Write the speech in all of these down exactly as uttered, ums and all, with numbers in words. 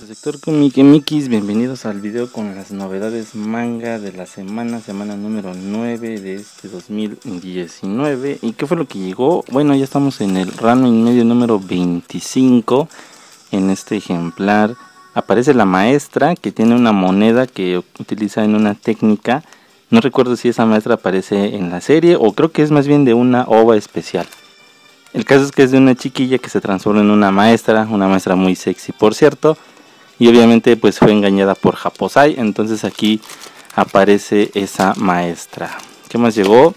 amigos de Sector Cómic Mx, bienvenidos al video con las novedades manga de la semana, semana número nueve de este dos mil diecinueve. ¿Y qué fue lo que llegó? Bueno, ya estamos en el ramo y medio número veinticinco. En este ejemplar aparece la maestra que tiene una moneda que utiliza en una técnica. No recuerdo si esa maestra aparece en la serie o creo que es más bien de una ova especial. El caso es que es de una chiquilla que se transforma en una maestra, una maestra muy sexy por cierto, y obviamente pues fue engañada por Happosai, entonces aquí aparece esa maestra. ¿Qué más llegó?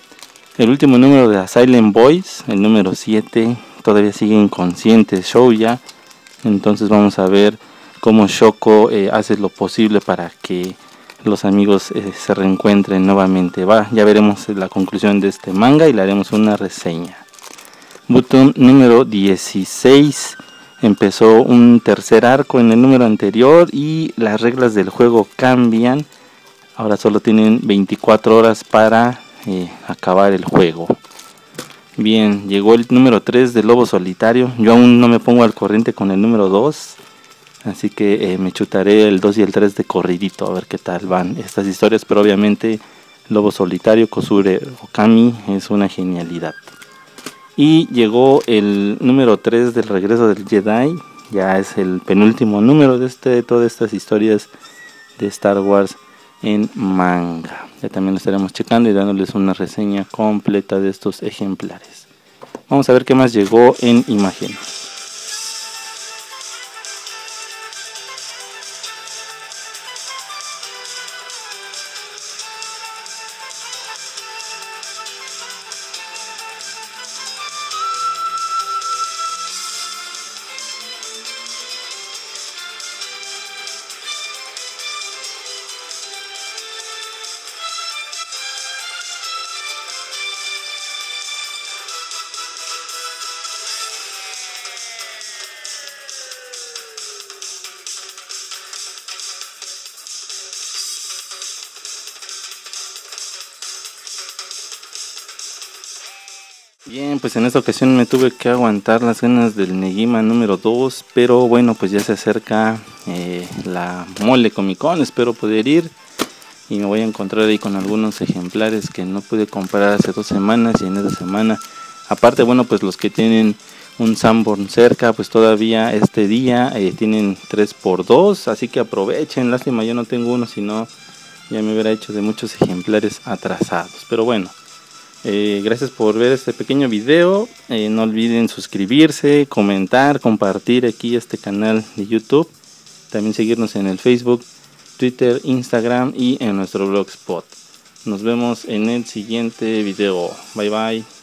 El último número de A Silent Voice, el número siete, todavía sigue inconsciente Shouya, entonces vamos a ver cómo Shoko eh, hace lo posible para que los amigos eh, se reencuentren nuevamente. Va, ya veremos la conclusión de este manga y le haremos una reseña. Button número dieciséis, empezó un tercer arco en el número anterior y las reglas del juego cambian, ahora solo tienen veinticuatro horas para eh, acabar el juego. Bien, llegó el número tres de Lobo Solitario, yo aún no me pongo al corriente con el número dos, así que eh, me chutaré el dos y el tres de corridito, a ver qué tal van estas historias, pero obviamente Lobo Solitario, Kosure Okami es una genialidad. Y llegó el número tres del regreso del Jedi, ya es el penúltimo número de este de todas estas historias de Star Wars en manga. Ya también lo estaremos checando y dándoles una reseña completa de estos ejemplares. Vamos a ver qué más llegó en imágenes. Bien, pues en esta ocasión me tuve que aguantar las ganas del Negima número dos, pero bueno, pues ya se acerca eh, la Mole Comic Con, espero poder ir y me voy a encontrar ahí con algunos ejemplares que no pude comprar hace dos semanas y en esta semana. Aparte, bueno, pues los que tienen un Sanborn cerca, pues todavía este día eh, tienen tres por dos, así que aprovechen, lástima yo no tengo uno, sino ya me hubiera hecho de muchos ejemplares atrasados, pero bueno. Eh, gracias por ver este pequeño video, eh, no olviden suscribirse, comentar, compartir aquí este canal de YouTube, también seguirnos en el Facebook, Twitter, Instagram y en nuestro Blogspot. Nos vemos en el siguiente video, bye bye.